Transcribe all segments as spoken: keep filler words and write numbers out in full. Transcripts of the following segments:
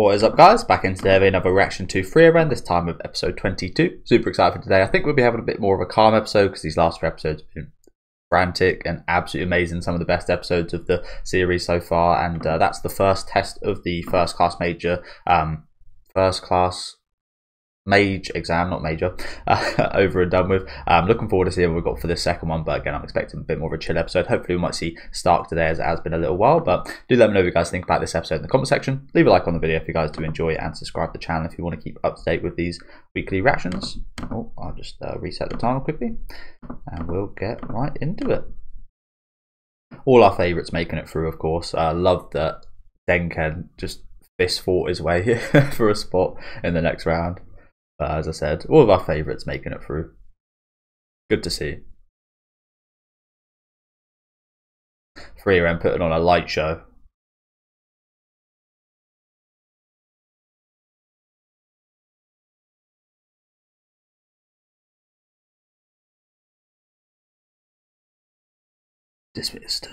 What is up, guys? Back in today with another reaction to Frieren, this time of episode twenty-two. Super excited for today. I think we'll be having a bit more of a calm episode because these last three episodes have been frantic and absolutely amazing. Some of the best episodes of the series so far, and uh, that's the first test of the first class major, um, first class mage exam, not major, uh, over and done with. I'm um, looking forward to seeing what we've got for the second one, but again, I'm expecting a bit more of a chill episode. Hopefully we might see Stark today, as it has been a little while, but do let me know what you guys think about this episode in the comment section. Leave a like on the video if you guys do enjoy it, and subscribe to the channel if you want to keep up to date with these weekly reactions. Oh, I'll just uh, reset the timer quickly, and we'll get right into it. All our favourites making it through, of course. I uh, love that Denken just fist fought his way for a spot in the next round. But as I said, all of our favourites making it through. Good to see. Frieren putting on a light show. Dismissed.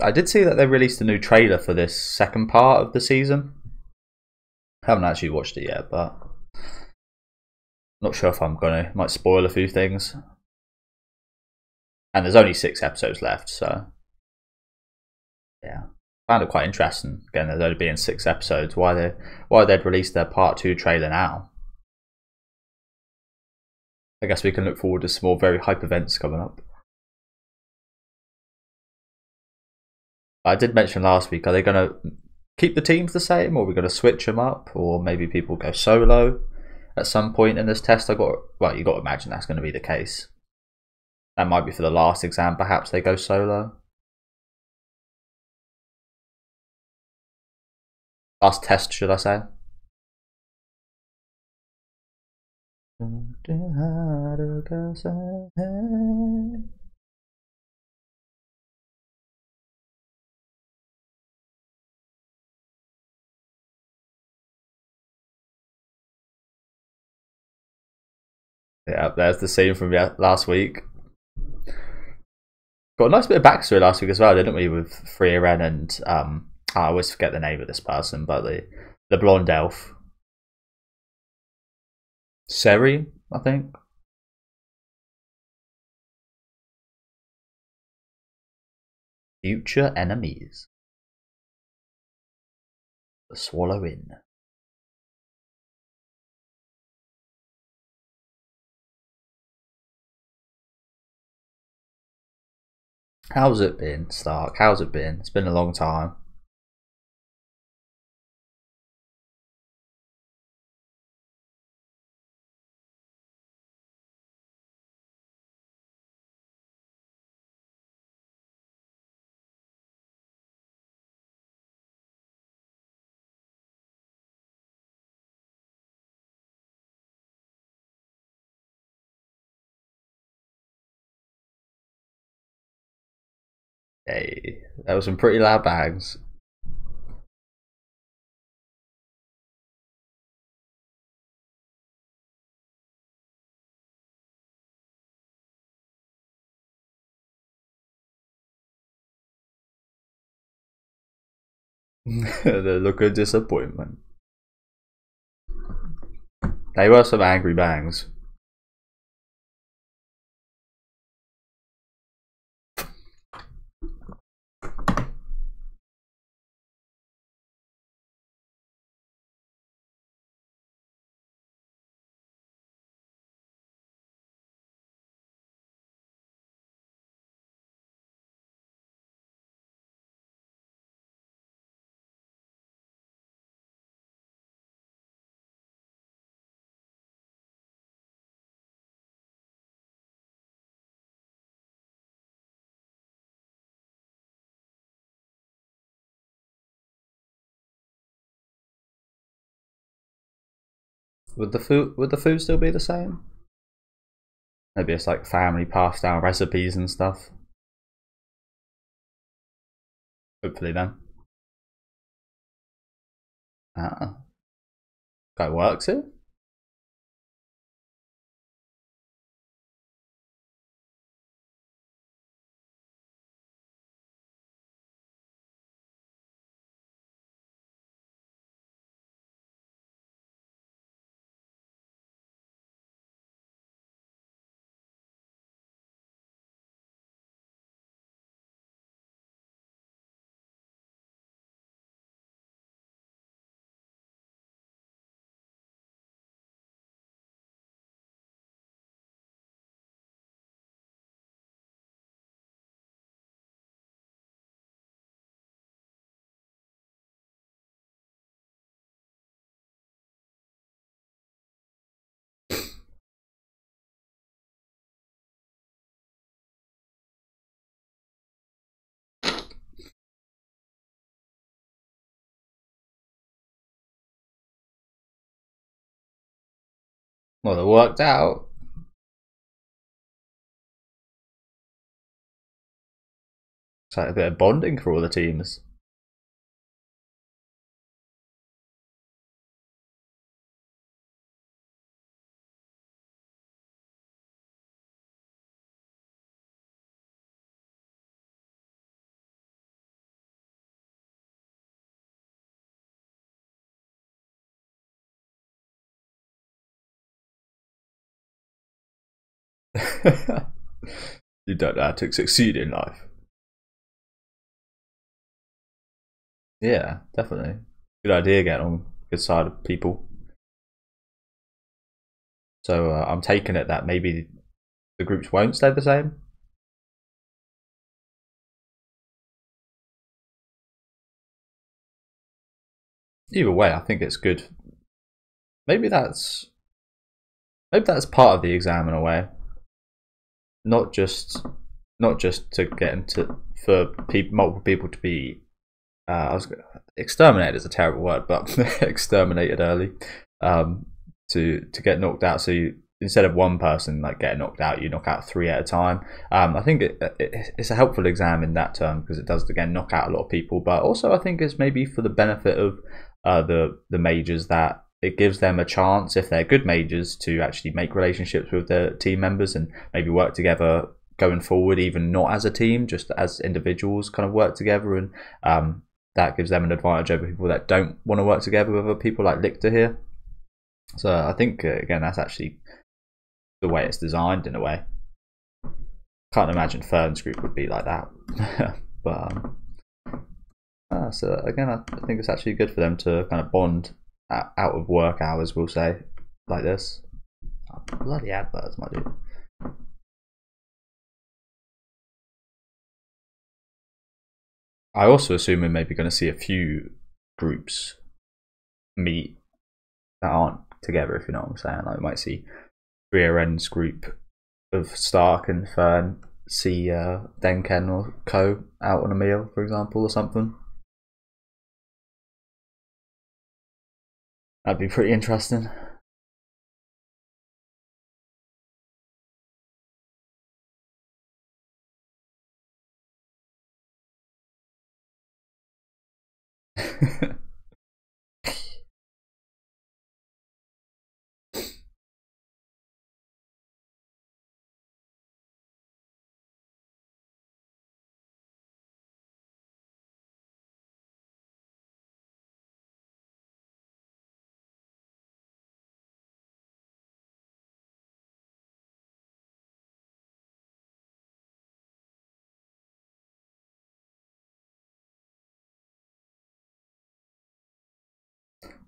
I did see that they released a new trailer for this second part of the season. Haven't actually watched it yet, but not sure if I'm gonna. Might spoil a few things. And there's only six episodes left, so yeah, found it quite interesting. Again, there's only been six episodes. Why they why they'd released their part two trailer now? I guess we can look forward to some more very hype events coming up. I did mention last week. Are they gonna keep the teams the same, or are we going to switch them up, or maybe people go solo at some point in this test? I got to, well, you got to imagine that's going to be the case. That might be for the last exam. Perhaps they go solo. Last test, should I say? Yeah, there's the scene from last week. Got a nice bit of backstory last week as well, didn't we? With Frieren and um, I always forget the name of this person, but the the blonde elf, Seri, I think. Future enemies. The swallow in. How's it been, Stark? How's it been? It's been a long time. Hey, that was some pretty loud bangs. The look of disappointment. They were some angry bangs. Would the food would the food still be the same? Maybe it's like family passed down recipes and stuff. Hopefully then. Ah. Guy works here? Well, it worked out. It's like a bit of bonding for all the teams. You don't know how to succeed in life. Yeah, definitely. Good idea getting on the good side of people. So uh, I'm taking it that maybe the groups won't stay the same. Either way, I think it's good. Maybe that's maybe that's part of the exam in a way. Not just, not just to get into for pe multiple people to be, uh, I was exterminated is a terrible word, but exterminated early, um, to to get knocked out. So you, instead of one person like getting knocked out, you knock out three at a time. Um, I think it, it, it's a helpful exam in that term because it does again knock out a lot of people, but also I think it's maybe for the benefit of uh, the the majors that. It gives them a chance, if they're good majors, to actually make relationships with their team members and maybe work together going forward, even not as a team, just as individuals kind of work together. And um, that gives them an advantage over people that don't want to work together with other people like Richter here. So I think, uh, again, that's actually the way it's designed in a way. Can't imagine Fern's group would be like that. But um, uh, so again, I think it's actually good for them to kind of bond out of work hours, we'll say, like this. Oh, bloody adverts, my dude. I also assume we're maybe going to see a few groups meet that aren't together, if you know what I'm saying. Like, we might see Frieren's group of Stark and Fern see uh, Denken or Co out on a meal, for example, or something. That'd be pretty interesting.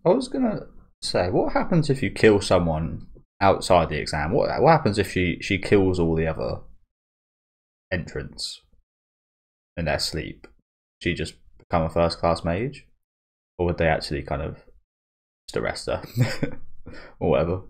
I was gonna say, what happens if you kill someone outside the exam? What what happens if she she kills all the other entrants in their sleep? She just become a first class mage, or would they actually kind of just arrest her or whatever?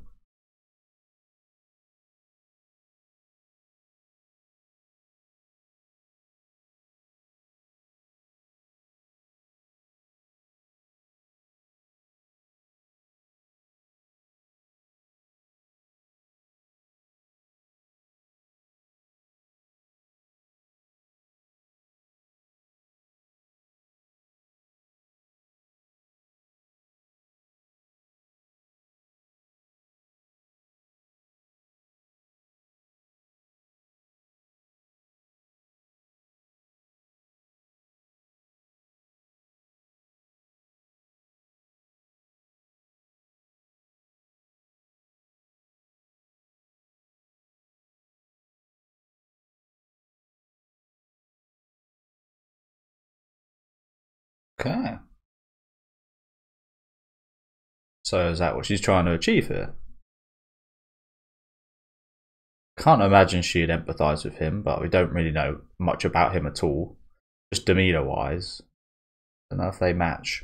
Okay. So is that what she's trying to achieve here? Can't imagine she'd empathise with him, but we don't really know much about him at all, just demeanour-wise. Don't know if they match.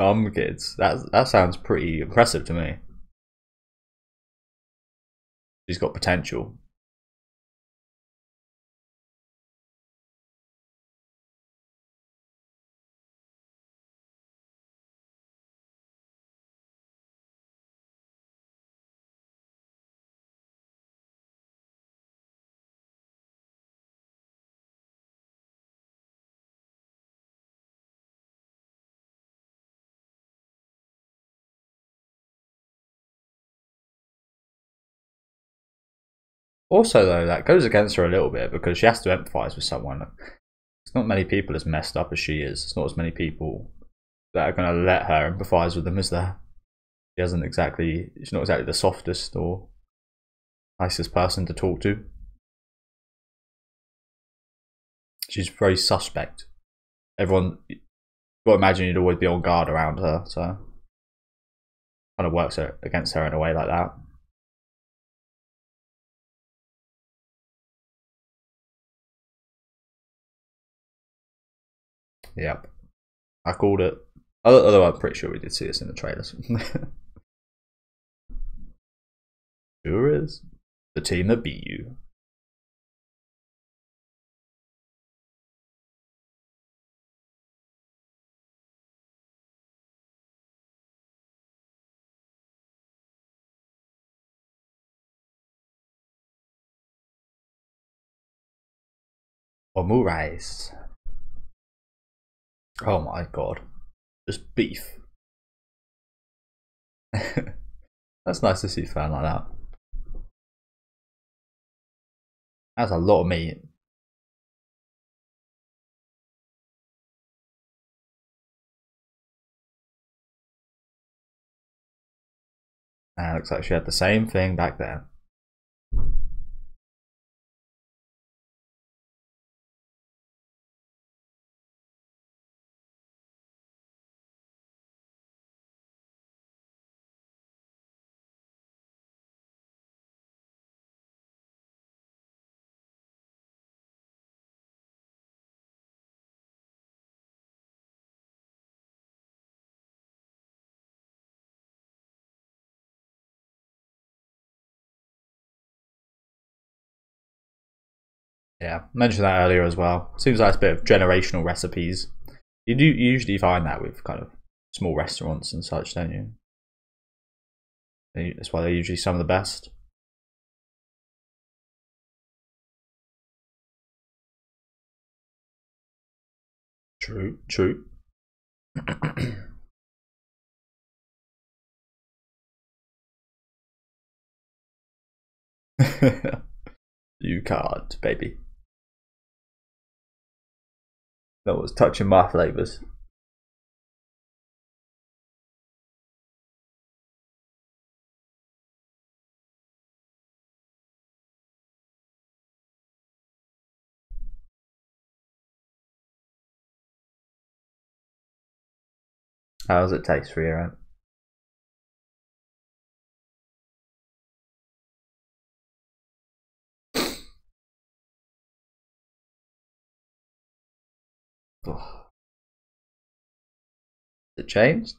Dumb kids. That that sounds pretty impressive to me. he's got potential. Also, though, that goes against her a little bit because she has to empathise with someone. It's not many people as messed up as she is. It's not as many people that are going to let her empathise with them as there. She hasn't exactly. She's not exactly the softest or nicest person to talk to. She's very suspect. Everyone, you've got to imagine you'd always be on guard around her. So, kind of works her, against her in a way like that. Yep, I called it. Although I'm pretty sure we did see this in the trailers. Sure is. The team that beat you. Or Murais. Oh my god. Just beef. That's nice to see Fern like that. That's a lot of meat. And it looks like she had the same thing back there. Yeah, mentioned that earlier as well. Seems like it's a bit of generational recipes. You do usually find that with kind of small restaurants and such, don't you? That's why they're usually some of the best. True, true. You can't, baby. That was touching my flavors. How does it taste for you, Aaron? Oh. It changed?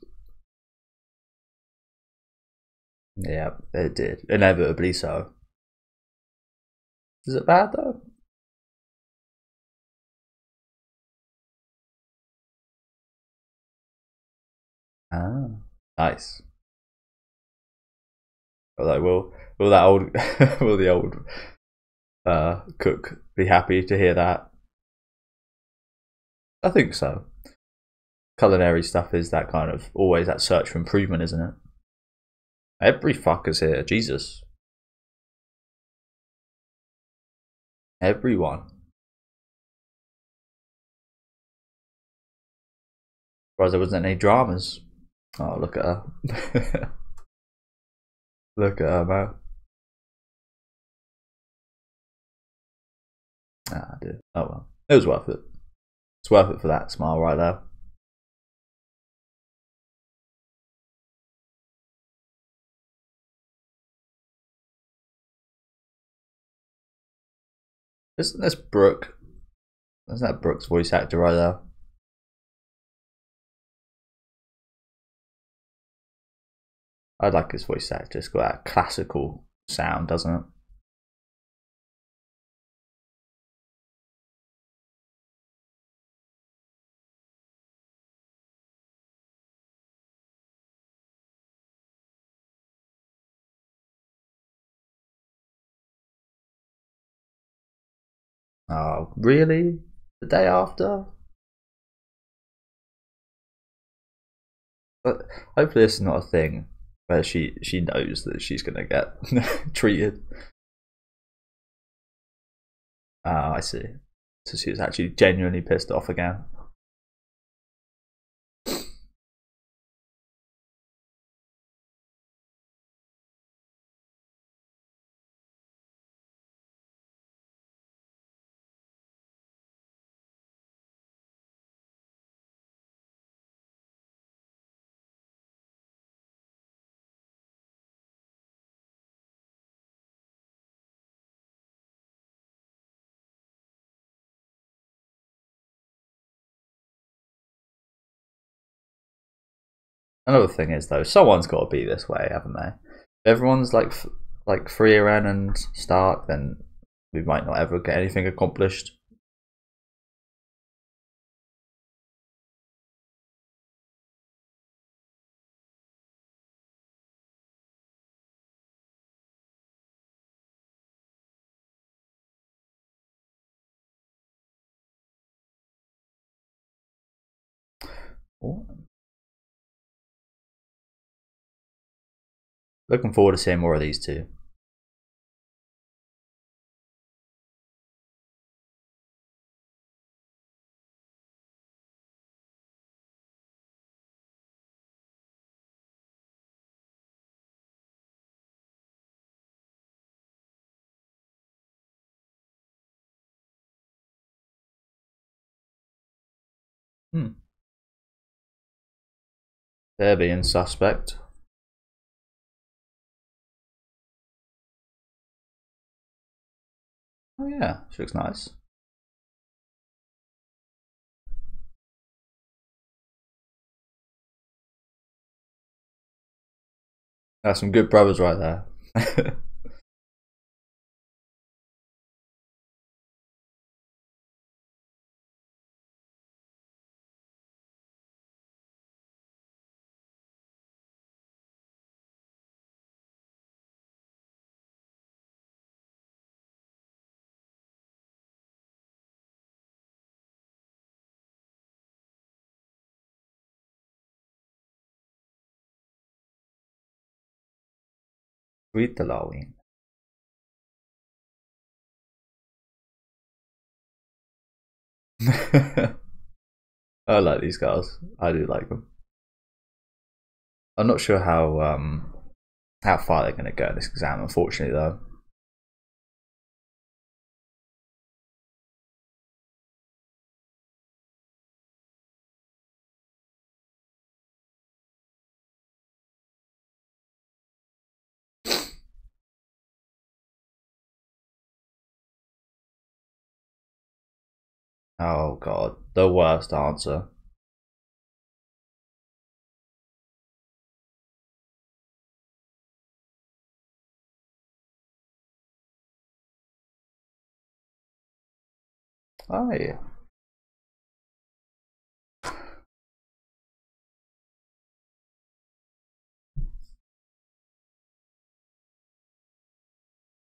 Yeah, it did. Inevitably so. Is it bad though? Ah, nice. Although will will that old will the old uh cook be happy to hear that? I think so. Culinary stuff is that kind of always that search for improvement, isn't it? Every fucker's here, Jesus. Everyone. Surprised there wasn't any dramas. Oh, look at her. Look at her, man. Ah, dude. Oh well. It was worth it. It's worth it for that smile right there. Isn't this Brooke? Isn't that Brooke's voice actor right there? I like his voice actor. It's got that classical sound, doesn't it? Oh, really? The day after? But hopefully it's not a thing where she, she knows that she's going to get treated. Ah, uh, I see. So she was actually genuinely pissed off again. Another thing is though, someone's got to be this way, haven't they? If everyone's like like Frieren and Stark, then we might not ever get anything accomplished. Ooh. Looking forward to seeing more of these two. Hmm. They're being suspect. Oh yeah, she looks nice. That's some good brothers right there. Read the Laureen. I like these girls. I do like them. I'm not sure how um how far they're going to go in this exam, unfortunately, though. Oh god, the worst answer. Oh yeah.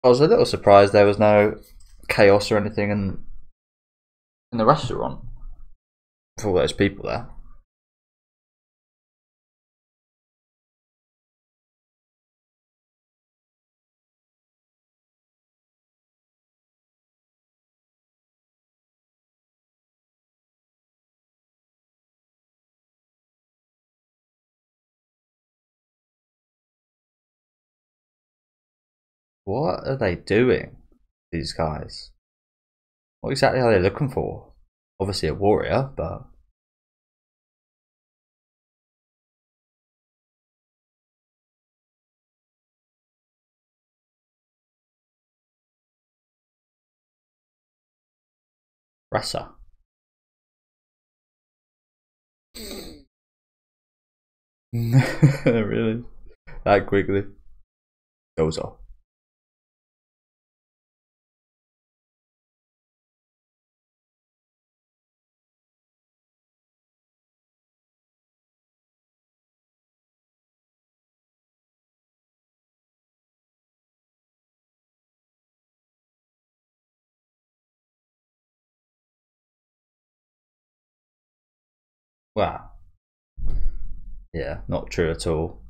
I was a little surprised there was no chaos or anything in in the restaurant for all those people there. What are they doing, these guys? What exactly are they looking for? Obviously a warrior, but... Rasa. Really? That quickly goes off. Wow. Yeah, not true at all.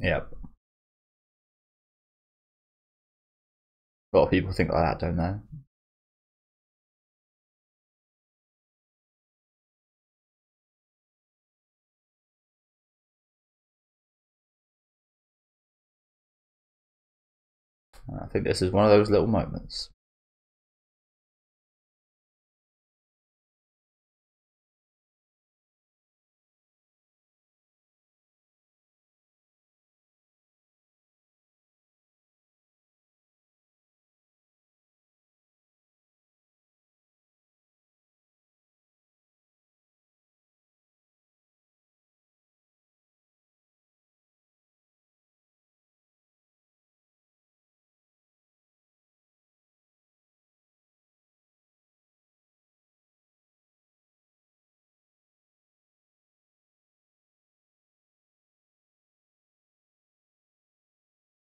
Yeah. A lot of people think like that, don't they? I think this is one of those little moments.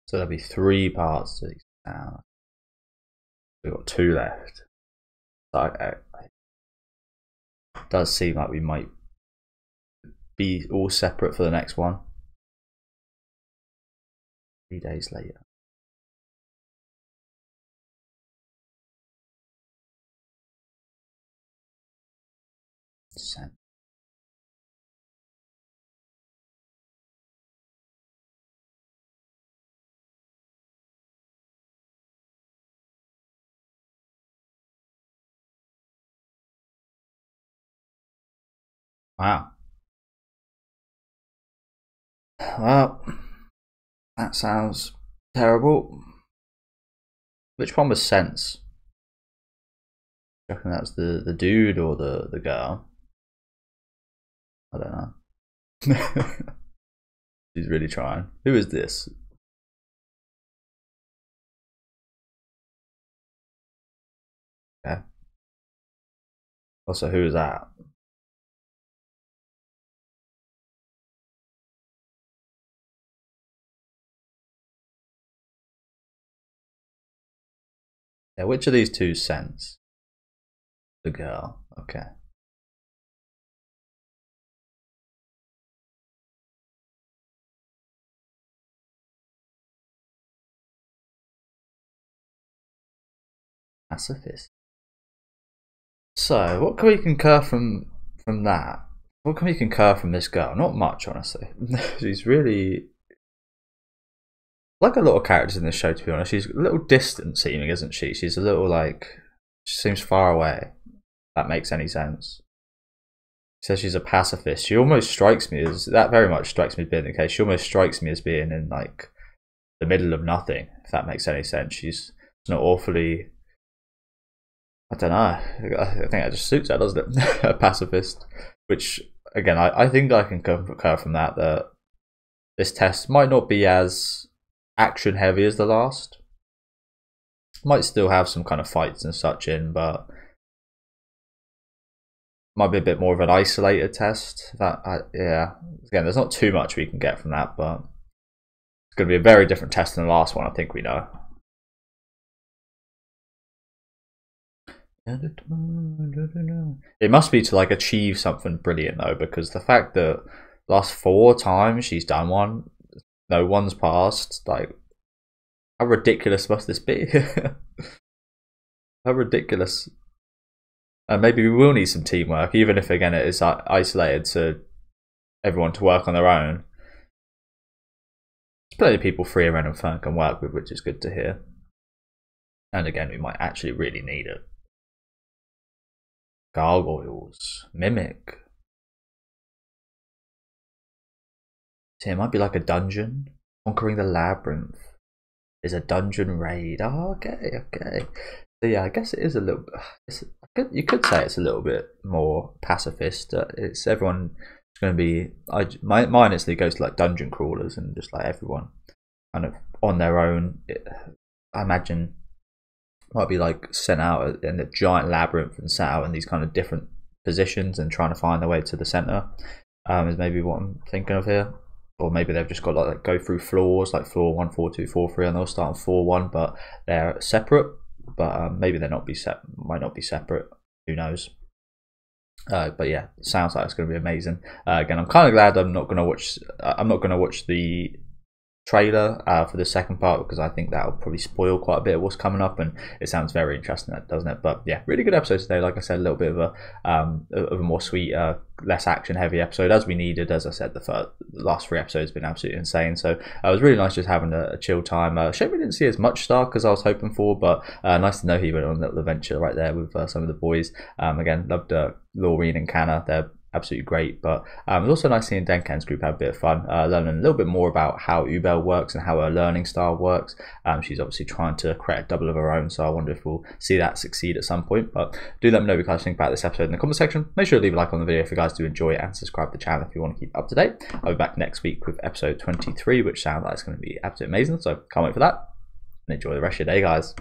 So there'll be three parts to these now. We've got two left. So it does seem like we might be all separate for the next one. Three days later. Send. Wow. Well, that sounds terrible. Which one was sense? I reckon that's the the dude or the the girl. I don't know. She's really trying. Who is this? Okay. Also, who is that? Yeah, which of these two scents? The girl, okay. Pacifist. So, what can we concur from from that? What can we concur from this girl? Not much, honestly. She's really... like a lot of characters in this show, to be honest, she's a little distant seeming, isn't she? She's a little like, she seems far away, if that makes any sense. She says she's a pacifist. She almost strikes me as, that very much strikes me as being the case, she almost strikes me as being in like the middle of nothing, if that makes any sense. She's not awfully, I don't know, I think that just suits her, doesn't it? A pacifist, which again, I, I think I can concur from that, that this test might not be as action heavy as the last. Might still have some kind of fights and such in, but might be a bit more of an isolated test. That I, yeah, again, there's not too much we can get from that, but it's going to be a very different test than the last one. I think we know. It must be to like achieve something brilliant though, because the fact that last four times she's done one, no one's passed. Like, how ridiculous must this be? How ridiculous. And maybe we will need some teamwork, even if again it is isolated, so everyone to work on their own. There's plenty of people Frieren and Fern can work with, which is good to hear. And again, we might actually really need it. Gargoyles. Mimic. See, it might be like a dungeon. Conquering the Labyrinth is a dungeon raid. Oh, okay, okay. So yeah, I guess it is a little bit... It's, you could say it's a little bit more pacifist. Uh, it's everyone... It's going to be... I, my, mine honestly goes to like dungeon crawlers and just like everyone kind of on their own. It, I imagine... might be like sent out in the giant labyrinth and sat out in these kind of different positions and trying to find their way to the center, um, is maybe what I'm thinking of here. Or maybe they've just got like, like go through floors, like floor one, floor two, floor three, and they'll start on floor one, but they're separate. But um, maybe they're not be set, might not be separate. Who knows? Uh, but yeah, sounds like it's going to be amazing. Uh, again, I'm kind of glad I'm not going to watch. I'm not going to watch the trailer uh, for the second part, because I think that'll probably spoil quite a bit of what's coming up, and it sounds very interesting, doesn't it? But yeah, really good episode today. Like I said, a little bit of a um, of a more sweet, uh, less action heavy episode, as we needed. As I said, the first, the last three episodes have been absolutely insane, so uh, it was really nice just having a, a chill time. Uh, shame we didn't see as much Stark as I was hoping for, but uh, nice to know he went on a little adventure right there with uh, some of the boys. Um, again, loved uh, Laureen and Canna. They're absolutely great, but um, it's also nice seeing Denken's group have a bit of fun, uh, learning a little bit more about how Ubel works and how her learning style works. Um, she's obviously trying to create a double of her own, so I wonder if we'll see that succeed at some point. But do let me know what you guys think about this episode in the comment section. Make sure to leave a like on the video if you guys do enjoy it, and subscribe to the channel if you want to keep up to date. I'll be back next week with episode twenty-three, which sounds like it's going to be absolutely amazing, so can't wait for that, and enjoy the rest of your day, guys.